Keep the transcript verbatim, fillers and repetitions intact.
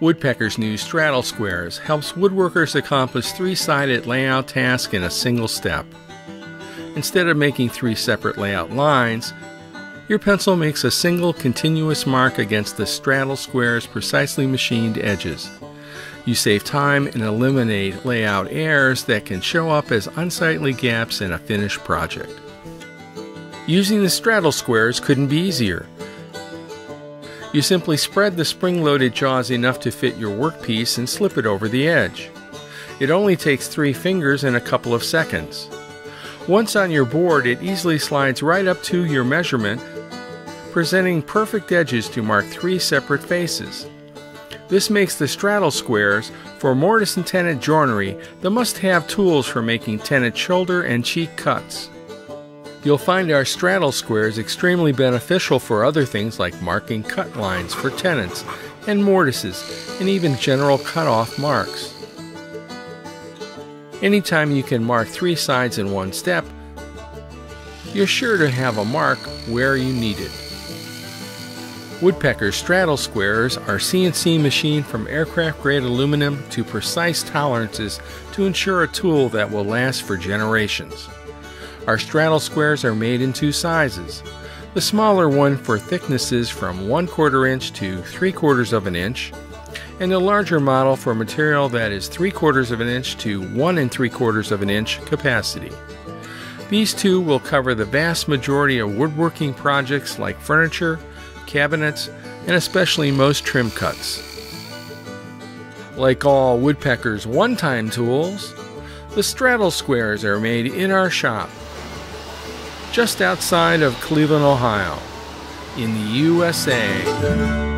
Woodpecker's new Straddle Squares helps woodworkers accomplish three-sided layout tasks in a single step. Instead of making three separate layout lines, your pencil makes a single continuous mark against the Straddle Square's precisely machined edges. You save time and eliminate layout errors that can show up as unsightly gaps in a finished project. Using the Straddle Squares couldn't be easier. You simply spread the spring-loaded jaws enough to fit your workpiece and slip it over the edge. It only takes three fingers and a couple of seconds. Once on your board, it easily slides right up to your measurement, presenting perfect edges to mark three separate faces. This makes the Straddle Squares, for mortise and tenon joinery, the must-have tools for making tenon shoulder and cheek cuts. You'll find our Straddle Squares extremely beneficial for other things like marking cut lines for tenons and mortises, and even general cut-off marks. Anytime you can mark three sides in one step, you're sure to have a mark where you need it. Woodpecker's Straddle Squares are C N C machined from aircraft-grade aluminum to precise tolerances to ensure a tool that will last for generations. Our Straddle Squares are made in two sizes. The smaller one for thicknesses from one quarter inch to three quarters of an inch, and the larger model for material that is three quarters of an inch to one and three quarters of an inch capacity. These two will cover the vast majority of woodworking projects like furniture, cabinets, and especially most trim cuts. Like all Woodpecker's one-time tools, the Straddle Squares are made in our shop, just outside of Cleveland, Ohio, in the U S A.